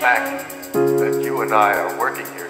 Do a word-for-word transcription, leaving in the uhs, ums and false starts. fact that you and I are working here